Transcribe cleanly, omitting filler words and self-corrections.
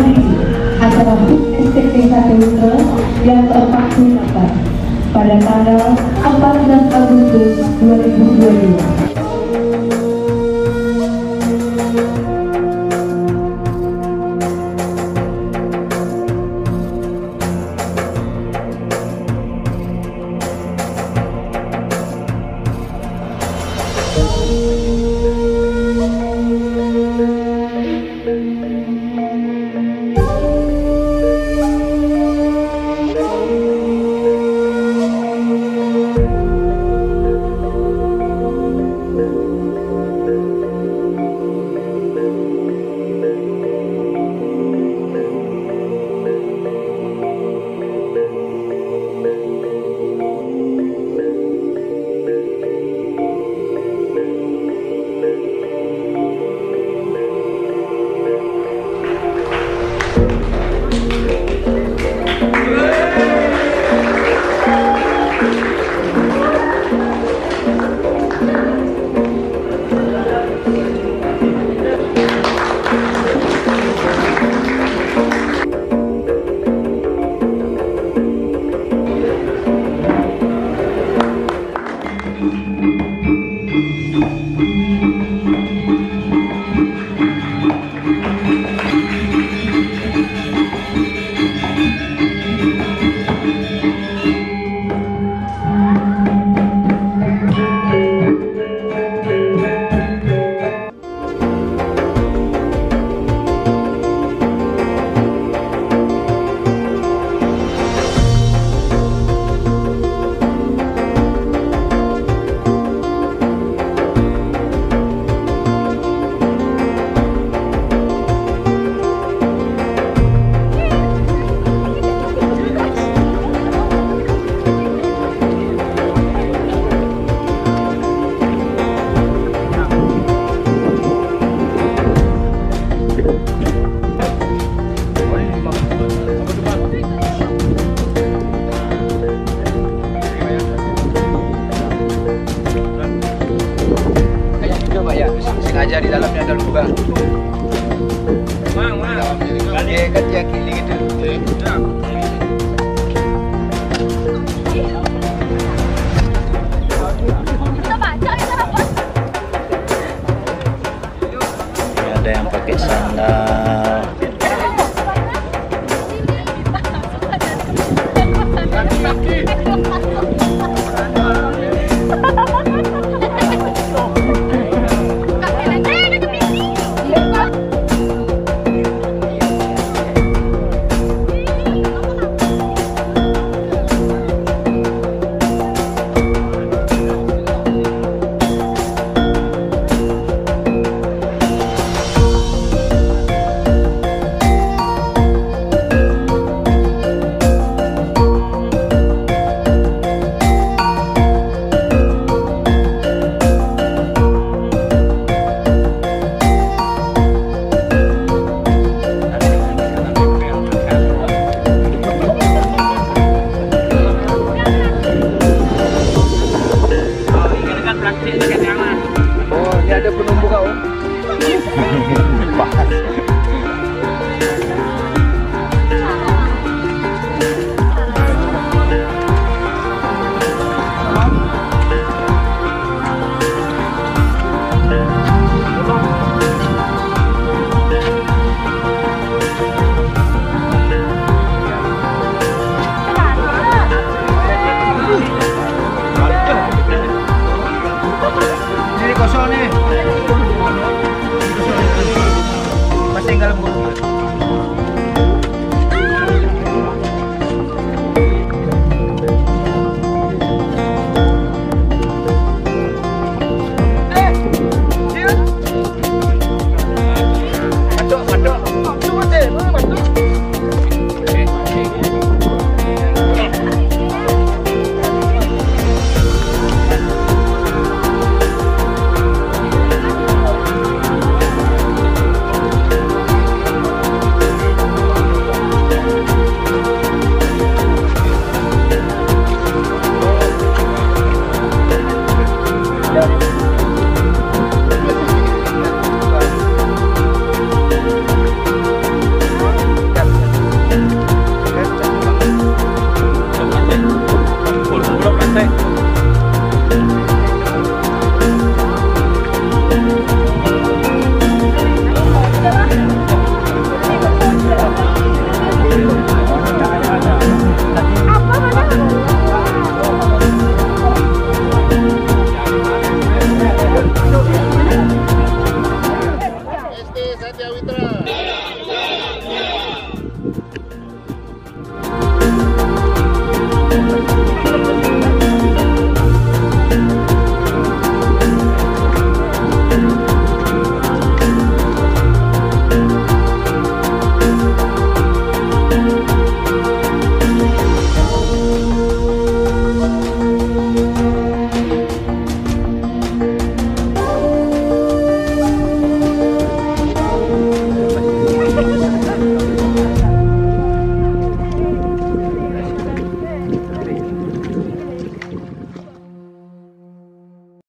hari acara BIK Teater yang ke-44 pada tanggal 14 Agustus 2022. Sengaja di dalamnya ada lubang. Dia kerja kili gitu. Ada yang pakai sandal.